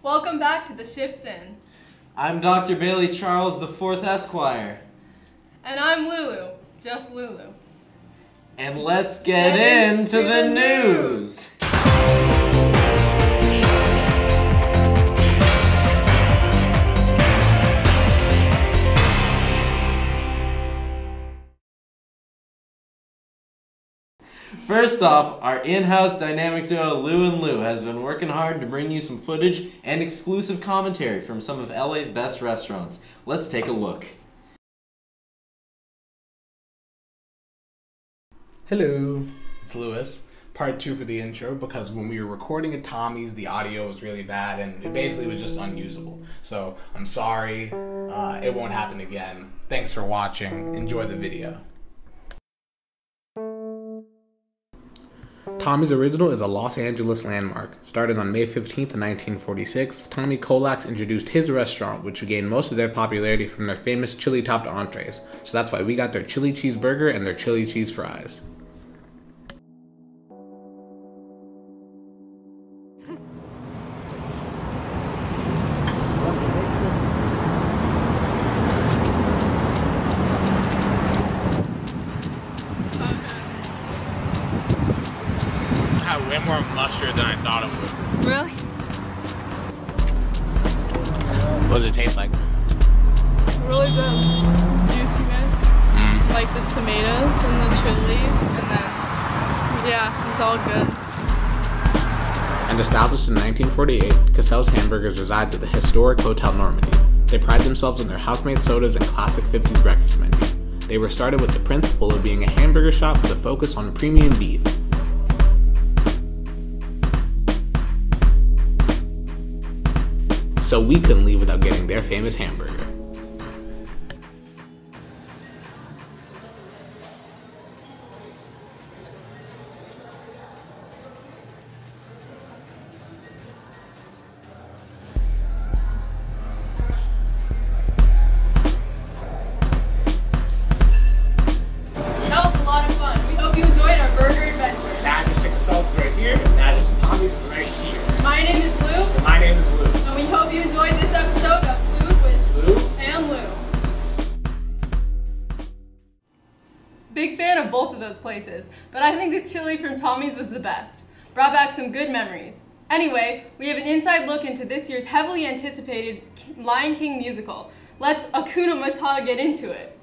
Welcome back to the Ship's Inn. I'm Dr. Bailey Charles, the 4th Esquire. And I'm Lulu, just Lulu. And let's get into the news. First off, our in-house dynamic duo Lou and Lou has been working hard to bring you some footage and exclusive commentary from some of LA's best restaurants. Let's take a look. Hello, it's Louis. Part 2 for the intro, because when we were recording at Tommy's, the audio was really bad and it basically was just unusable. So I'm sorry, it won't happen again. Thanks for watching, enjoy the video. Tommy's Original is a Los Angeles landmark. Started on May 15th, 1946, Tommy Kolax introduced his restaurant, which gained most of their popularity from their famous chili-topped entrees. So that's why we got their chili cheeseburger and their chili cheese fries. Way more mustard than I thought it would. Really? What does it taste like? Really good juiciness, like the tomatoes and the chili, and then yeah, it's all good. And established in 1948, Cassell's Hamburgers resides at the historic Hotel Normandy. They pride themselves on their house-made sodas and classic 50s breakfast menu. They were started with the principle of being a hamburger shop with a focus on premium beef. So we couldn't leave without getting their famous hamburger. That was a lot of fun. We hope you enjoyed our burger adventure. Now just check the sauce right here, and now just Tommy's right here. My name is Lou. And my name is Lou. And we hope you enjoyed this episode of Food with Lou and Lou. Big fan of both of those places, but I think the chili from Tommy's was the best. Brought back some good memories. Anyway, we have an inside look into this year's heavily anticipated Lion King musical. Let's Hakuna Matata get into it.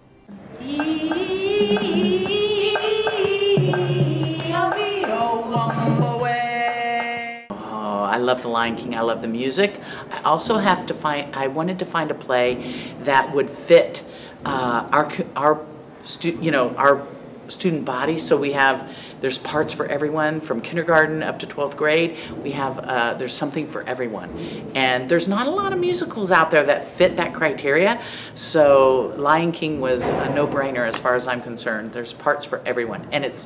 I love the Lion King, I love the music. I also have to find, I wanted to find a play that would fit our student body. So we have, there's parts for everyone from kindergarten up to 12th grade. We have, there's something for everyone. And there's not a lot of musicals out there that fit that criteria. So Lion King was a no-brainer as far as I'm concerned. There's parts for everyone. And it's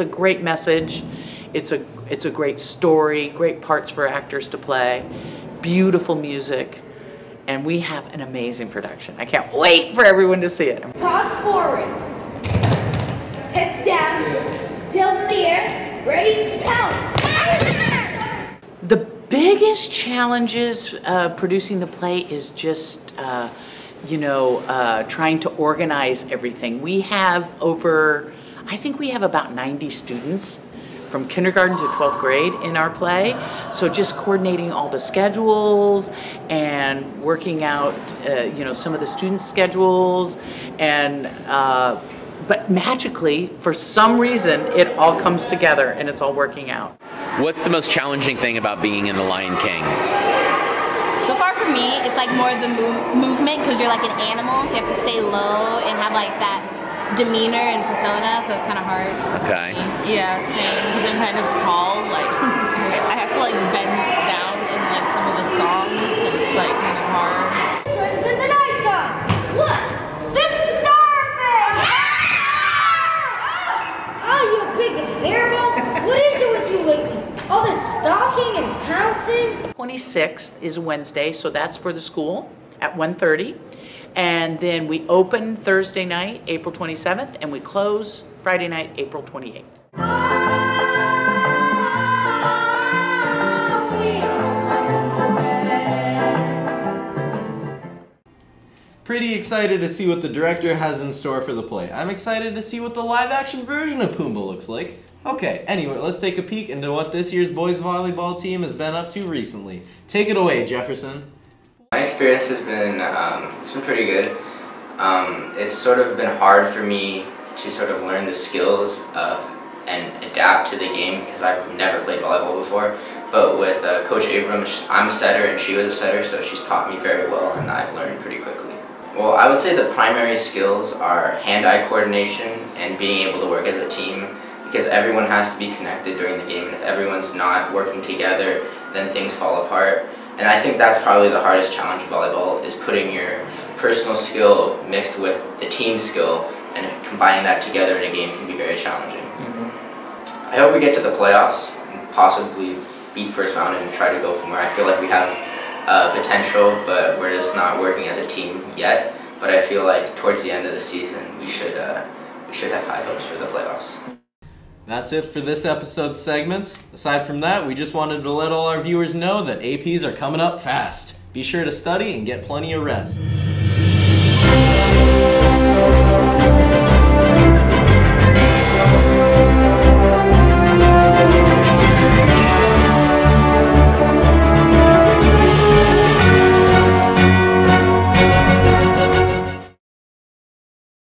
a great message. It's a great story, great parts for actors to play, beautiful music, and we have an amazing production. I can't wait for everyone to see it. Pause forward, heads down, tails in the air, ready, pounce. The biggest challenges producing the play is just, trying to organize everything. We have over, I think we have about 90 students from kindergarten to 12th grade in our play. So just coordinating all the schedules and working out, some of the students' schedules. And, but magically, for some reason, it all comes together and it's all working out. What's the most challenging thing about being in The Lion King? So far for me, it's like more of the movement, because you're like an animal, so you have to stay low and have like that demeanor and persona, so it's kind of hard. Okay. Yeah, same, because I'm kind of tall, like, I have to like bend down in like some of the songs, and it's like kind of hard. Swims in the night time! Look! The starfish! Ah! Oh, you big hairball! What is it with you lately? All this stalking and pouncing? 26th is Wednesday, so that's for the school at 1:30. And then we open Thursday night, April 27th, and we close Friday night, April 28th. pretty excited to see what the director has in store for the play. I'm excited to see what the live-action version of Pumbaa looks like. Okay, anyway, let's take a peek into what this year's boys volleyball team has been up to recently. Take it away, Jefferson. My experience has been, it's been pretty good. It's sort of been hard for me to sort of learn the skills of and adapt to the game because I've never played volleyball before. But with Coach Abrams, I'm a setter and she was a setter, so she's taught me very well and I've learned pretty quickly. Well, I would say the primary skills are hand-eye coordination and being able to work as a team because everyone has to be connected during the game, and if everyone's not working together, then things fall apart. And I think that's probably the hardest challenge of volleyball, is putting your personal skill mixed with the team skill and combining that together in a game can be very challenging. Mm-hmm. I hope we get to the playoffs and possibly beat first round and try to go from where I feel like we have potential, but we're just not working as a team yet. But I feel like towards the end of the season we should have high hopes for the playoffs. That's it for this episode's segments. Aside from that, we just wanted to let all our viewers know that APs are coming up fast. Be sure to study and get plenty of rest.